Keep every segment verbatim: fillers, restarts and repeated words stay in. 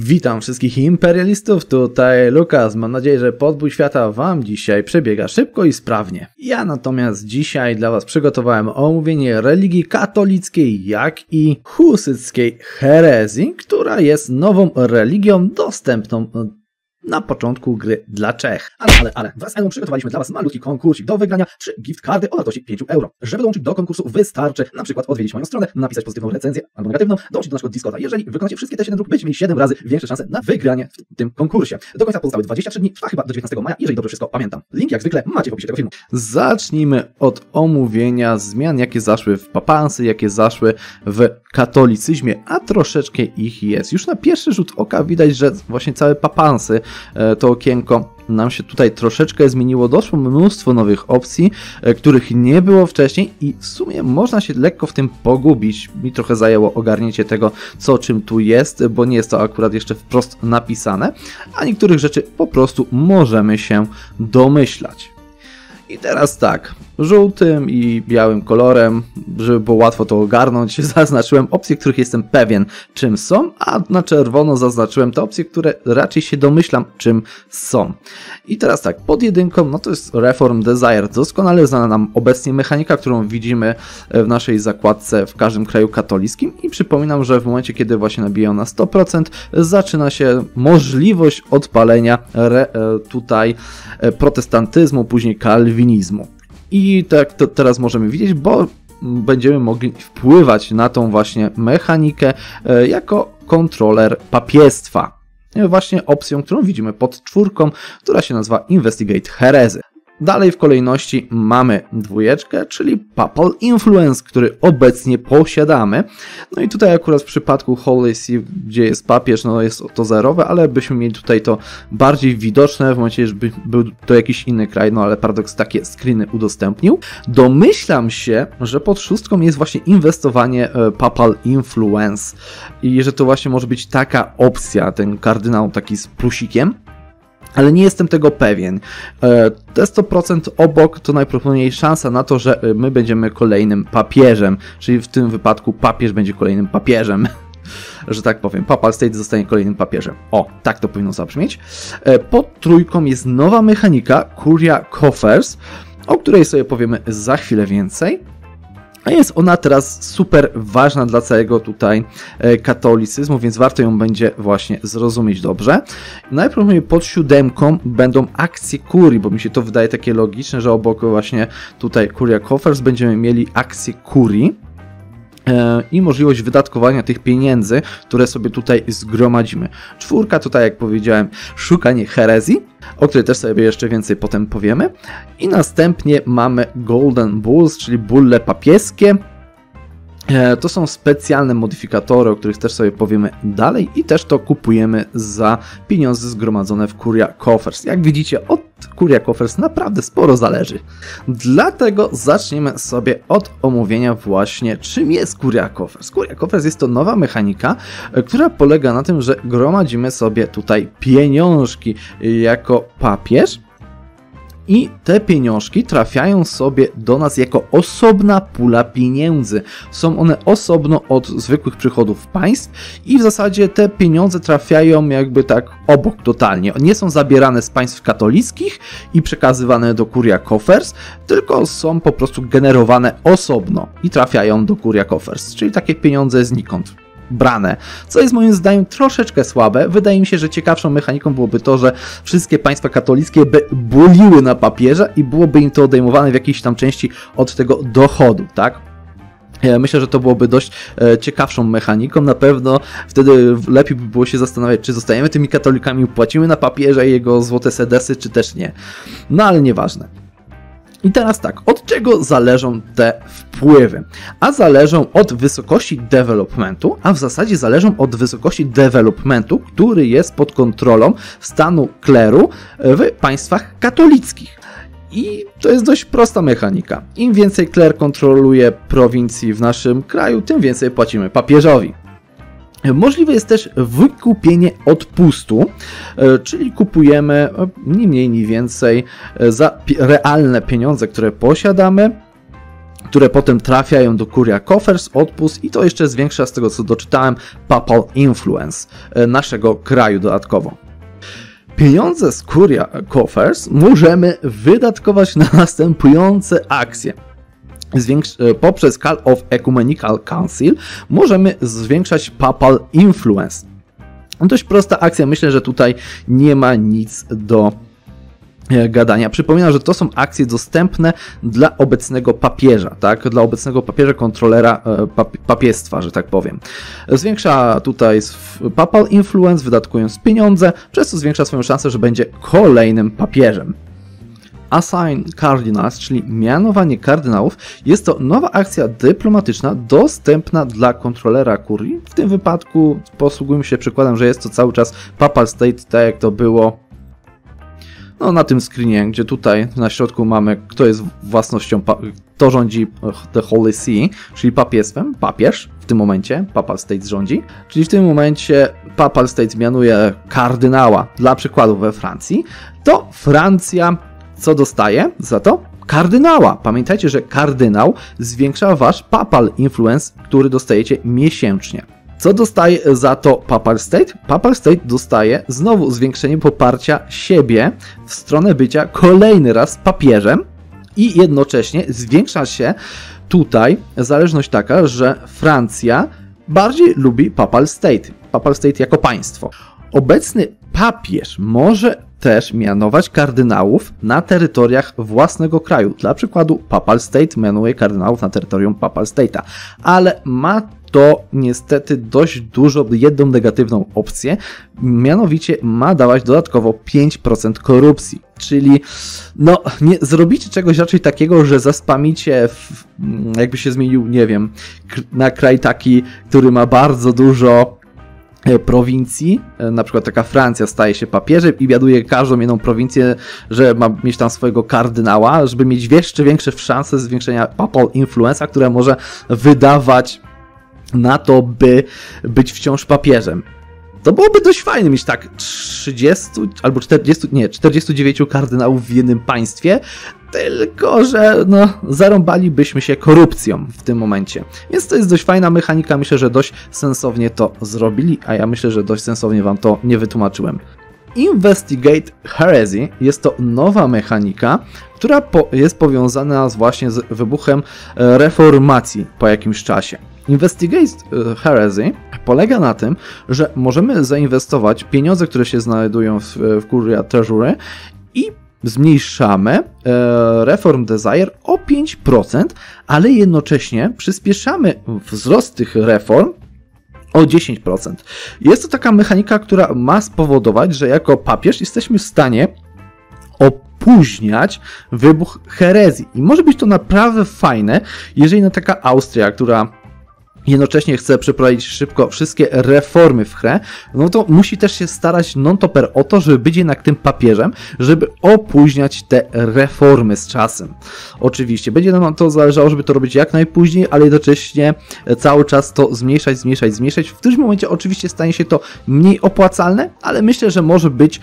Witam wszystkich imperialistów, tutaj Łukasz. Mam nadzieję, że podbój świata wam dzisiaj przebiega szybko i sprawnie. Ja natomiast dzisiaj dla was przygotowałem omówienie religii katolickiej, jak i husyckiej herezji, która jest nową religią dostępną na początku gry dla Czech. Ale, ale, ale, wraz z Elą przygotowaliśmy dla was malutki konkursik do wygrania trzy gift karty o wartości pięć euro. Żeby dołączyć do konkursu wystarczy na przykład odwiedzić moją stronę, napisać pozytywną recenzję albo negatywną, dołączyć do naszego Discorda. Jeżeli wykonacie wszystkie te siedem dróg, będziecie mieli siedem razy większe szanse na wygranie w tym konkursie. Do końca pozostały dwadzieścia trzy dni, trwa chyba do dziewiętnastego maja, jeżeli dobrze wszystko pamiętam. Link jak zwykle macie w opisie tego filmu. Zacznijmy od omówienia zmian, jakie zaszły w papansy, jakie zaszły w katolicyzmie, a troszeczkę ich jest. Już na pierwszy rzut oka widać, że właśnie całe papansy, to okienko nam się tutaj troszeczkę zmieniło, doszło mnóstwo nowych opcji, których nie było wcześniej i w sumie można się lekko w tym pogubić. Mi trochę zajęło ogarnięcie tego, co czym tu jest, bo nie jest to akurat jeszcze wprost napisane, a niektórych rzeczy po prostu możemy się domyślać. I teraz tak, żółtym i białym kolorem, żeby było łatwo to ogarnąć, zaznaczyłem opcje, których jestem pewien czym są, a na czerwono zaznaczyłem te opcje, które raczej się domyślam czym są. I teraz tak, pod jedynką, no to jest Reform Desire, doskonale znana nam obecnie mechanika, którą widzimy w naszej zakładce w każdym kraju katolickim i przypominam, że w momencie kiedy właśnie nabiją na sto procent zaczyna się możliwość odpalenia re, tutaj protestantyzmu, później kalwinizmu. I tak to teraz możemy widzieć, bo będziemy mogli wpływać na tą właśnie mechanikę jako kontroler papiestwa. Właśnie opcją, którą widzimy pod czwórką, która się nazywa Investigate Heresy. Dalej w kolejności mamy dwójeczkę, czyli Papal Influence, który obecnie posiadamy. No i tutaj akurat w przypadku Holy See, gdzie jest papież, no jest to zerowe, ale byśmy mieli tutaj to bardziej widoczne w momencie, żeby był to jakiś inny kraj, no ale Paradox takie screeny udostępnił. Domyślam się, że pod szóstką jest właśnie inwestowanie Papal Influence i że to właśnie może być taka opcja, ten kardynał taki z plusikiem. Ale nie jestem tego pewien. Te sto procent obok to najprawdopodobniej szansa na to, że my będziemy kolejnym papieżem. Czyli w tym wypadku papież będzie kolejnym papieżem. Że tak powiem, Papal State zostanie kolejnym papieżem. O, tak to powinno zabrzmieć. Pod trójką jest nowa mechanika Curia Coffers, o której sobie powiemy za chwilę więcej. A jest ona teraz super ważna dla całego tutaj katolicyzmu, więc warto ją będzie właśnie zrozumieć dobrze. Najprawdopodobniej pod siódemką będą akcje kurii, bo mi się to wydaje takie logiczne, że obok właśnie tutaj Curia Coffers będziemy mieli akcje kurii i możliwość wydatkowania tych pieniędzy, które sobie tutaj zgromadzimy. Czwórka tutaj, jak powiedziałem, szukanie herezji, o której też sobie jeszcze więcej potem powiemy. I następnie mamy Golden Bulls, czyli bulle papieskie. To są specjalne modyfikatory, o których też sobie powiemy dalej i też to kupujemy za pieniądze zgromadzone w Curia Coffers. Jak widzicie, od Curia Coffers naprawdę sporo zależy. Dlatego zaczniemy sobie od omówienia właśnie czym jest Curia Coffers. Curia Coffers jest to nowa mechanika, która polega na tym, że gromadzimy sobie tutaj pieniążki jako papież. I te pieniążki trafiają sobie do nas jako osobna pula pieniędzy. Są one osobno od zwykłych przychodów państw i w zasadzie te pieniądze trafiają jakby tak obok totalnie. Nie są zabierane z państw katolickich i przekazywane do Curia Coffers, tylko są po prostu generowane osobno i trafiają do Curia Coffers, czyli takie pieniądze znikąd brane, co jest moim zdaniem troszeczkę słabe. Wydaje mi się, że ciekawszą mechaniką byłoby to, że wszystkie państwa katolickie by buliły na papieża i byłoby im to odejmowane w jakiejś tam części od tego dochodu, tak? Myślę, że to byłoby dość ciekawszą mechaniką. Na pewno wtedy lepiej by było się zastanawiać, czy zostajemy tymi katolikami, płacimy na papieża i jego złote sedesy, czy też nie. No ale nieważne. I teraz tak, od czego zależą te wpływy? A zależą od wysokości developmentu, a w zasadzie zależą od wysokości developmentu, który jest pod kontrolą stanu kleru w państwach katolickich. I to jest dość prosta mechanika. Im więcej kler kontroluje prowincji w naszym kraju, tym więcej płacimy papieżowi. Możliwe jest też wykupienie odpustu, czyli kupujemy ni mniej, ni więcej za realne pieniądze, które posiadamy, które potem trafiają do Curia Coffers, odpust i to jeszcze zwiększa, z tego co doczytałem, Papal Influence naszego kraju dodatkowo. Pieniądze z Curia Coffers możemy wydatkować na następujące akcje. Zwiększ- poprzez Call of Ecumenical Council możemy zwiększać Papal Influence. Dość prosta akcja, myślę, że tutaj nie ma nic do gadania. Przypominam, że to są akcje dostępne dla obecnego papieża, tak? Dla obecnego papieża, kontrolera pap- papiestwa, że tak powiem. Zwiększa tutaj Papal Influence, wydatkując pieniądze, przez co zwiększa swoją szansę, że będzie kolejnym papieżem. Assign Cardinals, czyli mianowanie kardynałów, jest to nowa akcja dyplomatyczna dostępna dla kontrolera kurii. W tym wypadku posługujmy się przykładem, że jest to cały czas Papal State, tak jak to było no, na tym screenie, gdzie tutaj na środku mamy, kto jest własnością, kto rządzi The Holy See, czyli papiestwem, papież w tym momencie, Papal State rządzi, czyli w tym momencie Papal State mianuje kardynała, dla przykładu we Francji, to Francja co dostaje za to? Kardynała. Pamiętajcie, że kardynał zwiększa wasz Papal Influence, który dostajecie miesięcznie. Co dostaje za to Papal State? Papal State dostaje znowu zwiększenie poparcia siebie w stronę bycia kolejny raz papieżem i jednocześnie zwiększa się tutaj zależność taka, że Francja bardziej lubi Papal State. Papal State jako państwo. Obecny papież może też mianować kardynałów na terytoriach własnego kraju. Dla przykładu Papal State mianuje kardynałów na terytorium Papal State'a, ale ma to niestety dość dużo, jedną negatywną opcję, mianowicie ma dawać dodatkowo pięć procent korupcji, czyli no nie zrobicie czegoś raczej takiego, że zaspamicie, w, jakby się zmienił, nie wiem, na kraj taki, który ma bardzo dużo prowincji, na przykład taka Francja staje się papieżem i biaduje każdą jedną prowincję, że ma mieć tam swojego kardynała, żeby mieć jeszcze większe szanse zwiększenia Papal Influenza, która może wydawać na to, by być wciąż papieżem. To byłoby dość fajne mieć tak trzydziestu albo czterdziestu, nie, czterdziestu dziewięciu kardynałów w jednym państwie, tylko że no, zarąbalibyśmy się korupcją w tym momencie. Więc to jest dość fajna mechanika, myślę, że dość sensownie to zrobili, a ja myślę, że dość sensownie wam to nie wytłumaczyłem. Investigate Heresy jest to nowa mechanika, która po, jest powiązana z, właśnie z wybuchem reformacji po jakimś czasie. Investigate Heresy polega na tym, że możemy zainwestować pieniądze, które się znajdują w, w Curia Treasury i zmniejszamy e, Reform Desire o pięć procent, ale jednocześnie przyspieszamy wzrost tych reform o dziesięć procent. Jest to taka mechanika, która ma spowodować, że jako papież jesteśmy w stanie opóźniać wybuch herezji. I może być to naprawdę fajne, jeżeli no taka Austria, która jednocześnie chce przeprowadzić szybko wszystkie reformy w grę, no to musi też się starać non-toper o to, żeby być jednak tym papieżem, żeby opóźniać te reformy z czasem. Oczywiście, będzie nam to zależało, żeby to robić jak najpóźniej, ale jednocześnie cały czas to zmniejszać, zmniejszać, zmniejszać. W którymś momencie oczywiście stanie się to mniej opłacalne, ale myślę, że może być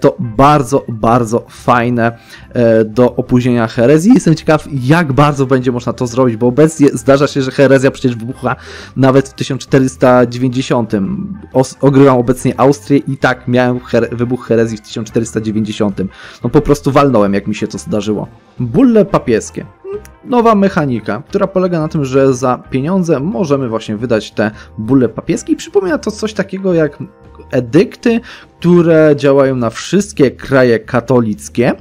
to bardzo, bardzo fajne do opóźnienia herezji. Jestem ciekaw, jak bardzo będzie można to zrobić, bo obecnie zdarza się, że herezja przecież wybucha nawet w tysiąc czterysta dziewięćdziesiątym. Ogrywam obecnie Austrię i tak miałem her- wybuch herezji w tysiąc czterysta dziewięćdziesiątym. No po prostu walnąłem, jak mi się to zdarzyło. Bulle papieskie. Nowa mechanika, która polega na tym, że za pieniądze możemy właśnie wydać te bulle papieskie. I przypomina to coś takiego jak edykty, które działają na wszystkie kraje katolickie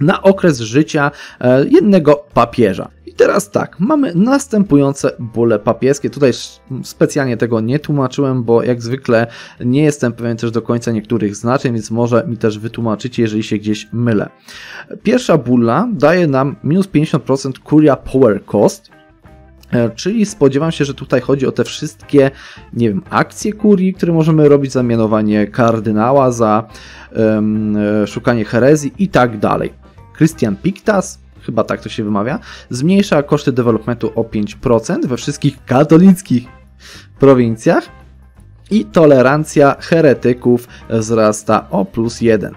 na okres życia jednego papieża. Teraz tak, mamy następujące bulle papieskie. Tutaj specjalnie tego nie tłumaczyłem, bo jak zwykle nie jestem pewien też do końca niektórych znaczeń, więc może mi też wytłumaczycie, jeżeli się gdzieś mylę. Pierwsza bulla daje nam minus pięćdziesiąt procent Curia Power Cost, czyli spodziewam się, że tutaj chodzi o te wszystkie, nie wiem, akcje kurii, które możemy robić za mianowanie kardynała, za um, szukanie herezji i tak dalej. Christian Piktas, chyba tak to się wymawia, zmniejsza koszty developmentu o pięć procent we wszystkich katolickich prowincjach i tolerancja heretyków wzrasta o plus jeden.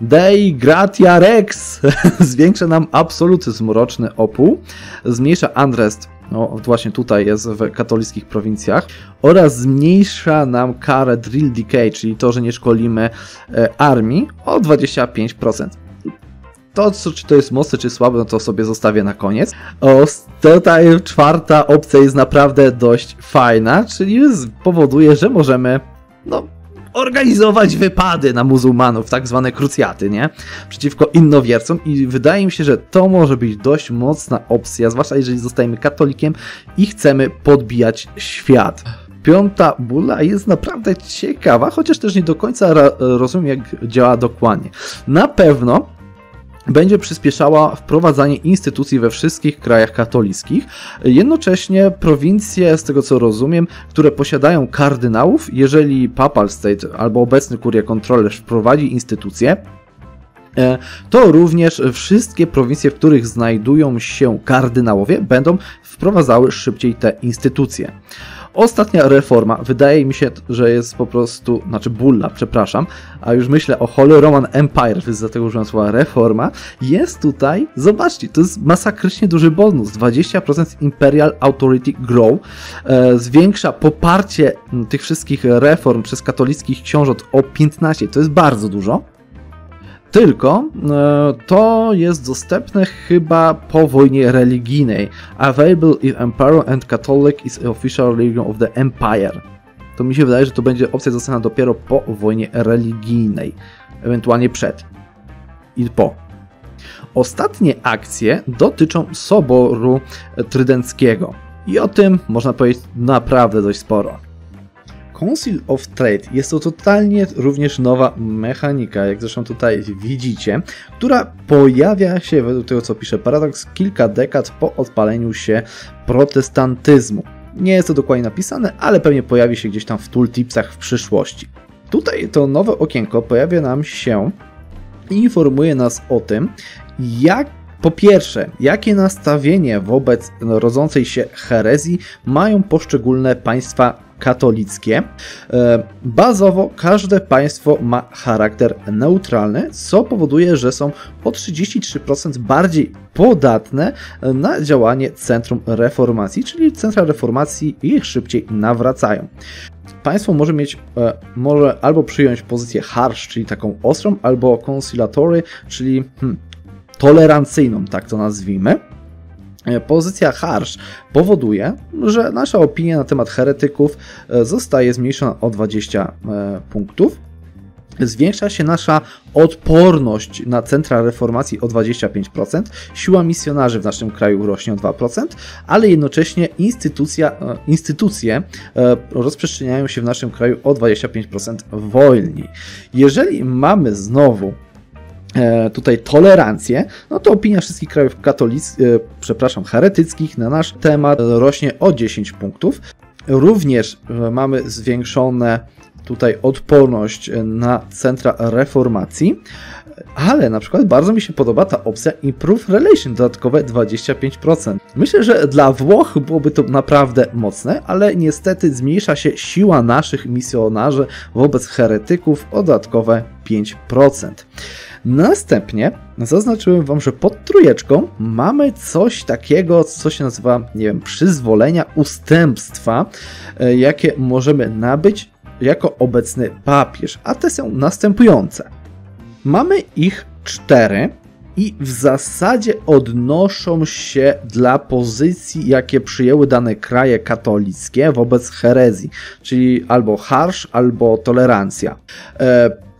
Dei gratia rex zwiększa nam absolutyzm, mroczny opół, zmniejsza unrest, no właśnie tutaj jest w katolickich prowincjach, oraz zmniejsza nam karę drill decay, czyli to, że nie szkolimy e, armii o dwadzieścia pięć procent. To, czy to jest mocne, czy słabe, no to sobie zostawię na koniec. O, tutaj czwarta opcja jest naprawdę dość fajna, czyli powoduje, że możemy no, organizować wypady na muzułmanów, tak zwane krucjaty, nie? Przeciwko innowiercom, i wydaje mi się, że to może być dość mocna opcja, zwłaszcza jeżeli zostajemy katolikiem i chcemy podbijać świat. Piąta bula jest naprawdę ciekawa, chociaż też nie do końca rozumiem, jak działa dokładnie. Na pewno będzie przyspieszała wprowadzanie instytucji we wszystkich krajach katolickich. Jednocześnie prowincje, z tego co rozumiem, które posiadają kardynałów, jeżeli Papal State albo obecny Curia Controller wprowadzi instytucję, to również wszystkie prowincje, w których znajdują się kardynałowie, będą wprowadzały szybciej te instytucje. Ostatnia reforma, wydaje mi się, że jest po prostu, znaczy bulla, przepraszam, a już myślę o Holy Roman Empire, więc dlatego użyłem słowa reforma, jest tutaj, zobaczcie, to jest masakrycznie duży bonus, dwadzieścia procent Imperial Authority Grow, e, zwiększa poparcie tych wszystkich reform przez katolickich książąt o piętnaście procent, to jest bardzo dużo. Tylko to jest dostępne chyba po wojnie religijnej. Available if Emperor and Catholic is official religion of the Empire. To mi się wydaje, że to będzie opcja dostępna dopiero po wojnie religijnej. Ewentualnie przed i po. Ostatnie akcje dotyczą Soboru Trydenckiego. I o tym można powiedzieć naprawdę dość sporo. Council of Trade jest to totalnie również nowa mechanika, jak zresztą tutaj widzicie, która pojawia się, według tego co pisze Paradox, kilka dekad po odpaleniu się protestantyzmu. Nie jest to dokładnie napisane, ale pewnie pojawi się gdzieś tam w tooltipsach w przyszłości. Tutaj to nowe okienko pojawia nam się i informuje nas o tym, jak po pierwsze, jakie nastawienie wobec rodzącej się herezji mają poszczególne państwa katolickie. Bazowo każde państwo ma charakter neutralny, co powoduje, że są o trzydzieści trzy procent bardziej podatne na działanie Centrum Reformacji, czyli centra reformacji ich szybciej nawracają. Państwo może mieć, może albo przyjąć pozycję harsh, czyli taką ostrą, albo conciliatory, czyli hmm, tolerancyjną, tak to nazwijmy. Pozycja harsh powoduje, że nasza opinia na temat heretyków zostaje zmniejszona o dwadzieścia punktów. Zwiększa się nasza odporność na centra reformacji o dwadzieścia pięć procent, siła misjonarzy w naszym kraju rośnie o dwa procent, ale jednocześnie instytucja, instytucje rozprzestrzeniają się w naszym kraju o dwadzieścia pięć procent wolniej. Jeżeli mamy znowu tutaj tolerancję, no to opinia wszystkich krajów katolickich, przepraszam, heretyckich na nasz temat rośnie o dziesięć punktów. Również mamy zwiększone tutaj odporność na centra reformacji, ale na przykład bardzo mi się podoba ta opcja Improve Relation, dodatkowe dwadzieścia pięć procent. Myślę, że dla Włoch byłoby to naprawdę mocne, ale niestety zmniejsza się siła naszych misjonarzy wobec heretyków o dodatkowe pięć procent. Następnie zaznaczyłem Wam, że pod trójeczką mamy coś takiego, co się nazywa, nie wiem, przyzwolenia, ustępstwa, jakie możemy nabyć jako obecny papież, a te są następujące. Mamy ich cztery i w zasadzie odnoszą się dla pozycji, jakie przyjęły dane kraje katolickie wobec herezji, czyli albo harsz, albo tolerancja.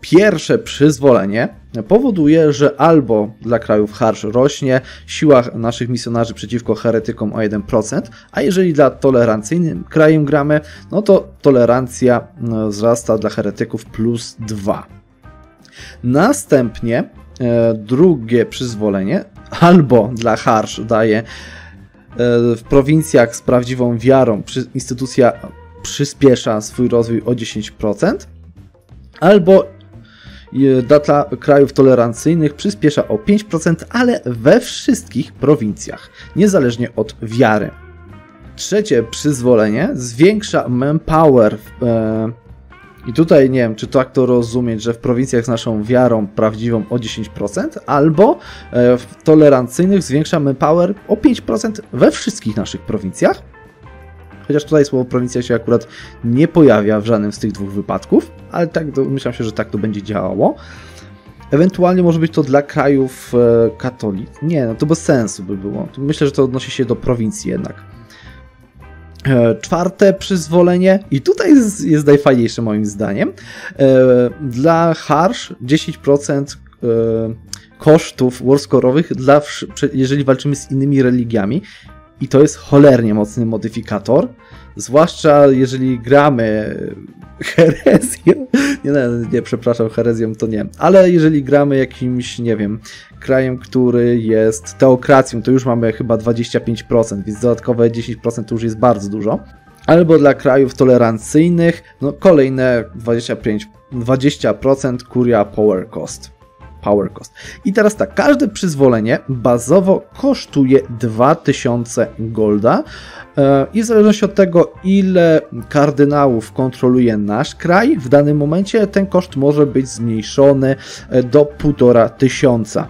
Pierwsze przyzwolenie powoduje, że albo dla krajów harsz rośnie siła naszych misjonarzy przeciwko heretykom o jeden procent, a jeżeli dla tolerancyjnym krajem gramy, no to tolerancja wzrasta dla heretyków plus dwa. Następnie e, drugie przyzwolenie albo dla harsz daje e, w prowincjach z prawdziwą wiarą przy, instytucja przyspiesza swój rozwój o dziesięć procent, albo dla krajów tolerancyjnych przyspiesza o pięć procent, ale we wszystkich prowincjach, niezależnie od wiary. Trzecie przyzwolenie zwiększa manpower w, e, I tutaj nie wiem, czy tak to rozumieć, że w prowincjach z naszą wiarą prawdziwą o dziesięć procent, albo w tolerancyjnych zwiększamy power o pięć procent we wszystkich naszych prowincjach. Chociaż tutaj słowo prowincja się akurat nie pojawia w żadnym z tych dwóch wypadków, ale tak domyślam się, że tak to będzie działało. Ewentualnie może być to dla krajów e, katolik. Nie, no to bez sensu by było. Myślę, że to odnosi się do prowincji jednak. E, czwarte przyzwolenie, i tutaj jest, jest najfajniejsze moim zdaniem. E, dla harsz dziesięć procent e, kosztów warscore'owych, dla, jeżeli walczymy z innymi religiami. I to jest cholernie mocny modyfikator, zwłaszcza jeżeli gramy herezją, nie, nie przepraszam, herezją to nie, ale jeżeli gramy jakimś, nie wiem, krajem, który jest teokracją, to już mamy chyba dwadzieścia pięć procent, więc dodatkowe dziesięć procent to już jest bardzo dużo. Albo dla krajów tolerancyjnych, no kolejne dwadzieścia procent Curia Power Cost. Power cost. I teraz tak, każde przyzwolenie bazowo kosztuje dwa tysiące golda i w zależności od tego, ile kardynałów kontroluje nasz kraj w danym momencie, ten koszt może być zmniejszony do półtora tysiąca.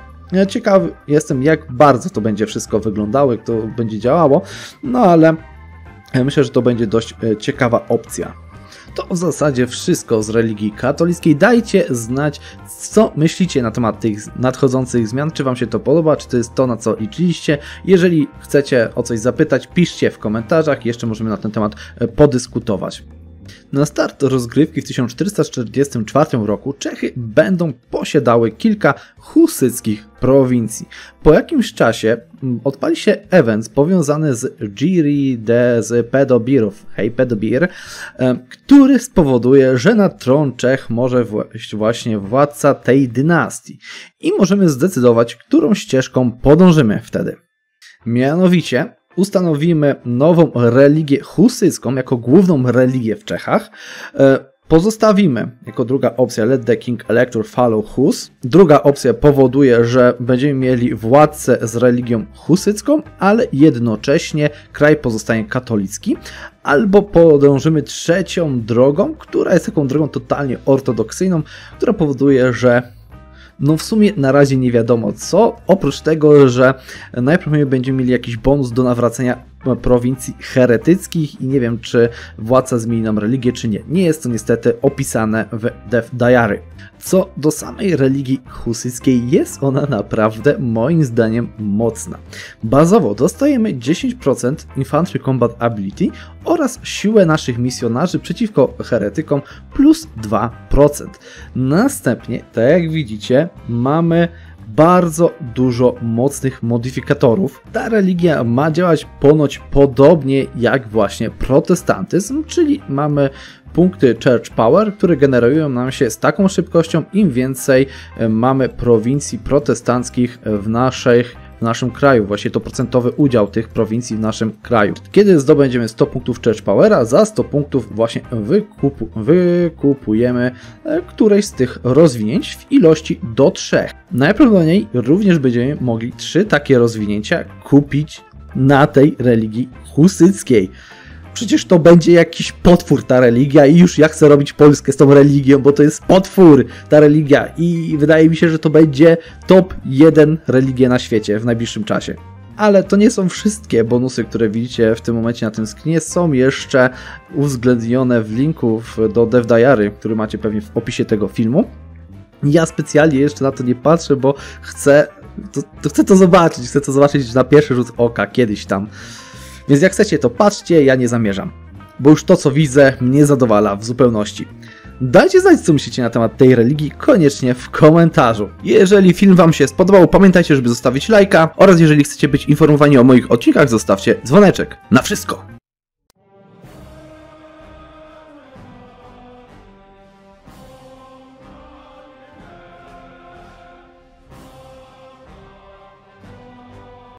Ciekaw jestem, jak bardzo to będzie wszystko wyglądało, jak to będzie działało, no ale myślę, że to będzie dość ciekawa opcja. To w zasadzie wszystko z religii katolickiej. Dajcie znać, co myślicie na temat tych nadchodzących zmian, czy wam się to podoba, czy to jest to, na co liczyliście. Jeżeli chcecie o coś zapytać, piszcie w komentarzach, jeszcze możemy na ten temat podyskutować. Na start rozgrywki w tysiąc czterysta czterdziestym czwartym roku Czechy będą posiadały kilka husyckich prowincji. Po jakimś czasie odpali się event powiązany z Giry de, z pedobirów, hej pedobir, który spowoduje, że na tron Czech może wejść właśnie władca tej dynastii i możemy zdecydować, którą ścieżką podążymy wtedy. Mianowicie ustanowimy nową religię husycką jako główną religię w Czechach. Pozostawimy jako druga opcja Let the King Elector Follow Hus. Druga opcja powoduje, że będziemy mieli władcę z religią husycką, ale jednocześnie kraj pozostanie katolicki. Albo podążymy trzecią drogą, która jest taką drogą totalnie ortodoksyjną, która powoduje, że no w sumie na razie nie wiadomo co, oprócz tego, że najprawdopodobniej będziemy mieli jakiś bonus do nawracania prowincji heretyckich i nie wiem, czy władca zmieni nam religię, czy nie. Nie jest to niestety opisane w Death Diary. Co do samej religii husyckiej, jest ona naprawdę moim zdaniem mocna. Bazowo dostajemy dziesięć procent Infantry Combat Ability oraz siłę naszych misjonarzy przeciwko heretykom plus dwa procent. Następnie, tak jak widzicie, mamy bardzo dużo mocnych modyfikatorów. Ta religia ma działać ponoć podobnie jak właśnie protestantyzm, czyli mamy punkty Church Power, które generują nam się z taką szybkością, im więcej mamy prowincji protestanckich w naszych w naszym kraju, właśnie to procentowy udział tych prowincji w naszym kraju. Kiedy zdobędziemy sto punktów Church Powera, za sto punktów właśnie wykupu, wykupujemy któreś z tych rozwinięć w ilości do trzech. Najprawdopodobniej również będziemy mogli trzy takie rozwinięcia kupić na tej religii husyckiej. Przecież to będzie jakiś potwór ta religia i już ja chcę robić Polskę z tą religią, bo to jest potwór ta religia i wydaje mi się, że to będzie top jeden religia na świecie w najbliższym czasie. Ale to nie są wszystkie bonusy, które widzicie w tym momencie na tym screenie, są jeszcze uwzględnione w linku do Dev Diary, który macie pewnie w opisie tego filmu. Ja specjalnie jeszcze na to nie patrzę, bo chcę to, to, chcę to zobaczyć, chcę to zobaczyć na pierwszy rzut oka kiedyś tam. Więc jak chcecie, to patrzcie, ja nie zamierzam, bo już to, co widzę, mnie zadowala w zupełności. Dajcie znać, co myślicie na temat tej religii, koniecznie w komentarzu. Jeżeli film wam się spodobał, pamiętajcie, żeby zostawić lajka oraz jeżeli chcecie być informowani o moich odcinkach, zostawcie dzwoneczek. Na wszystko!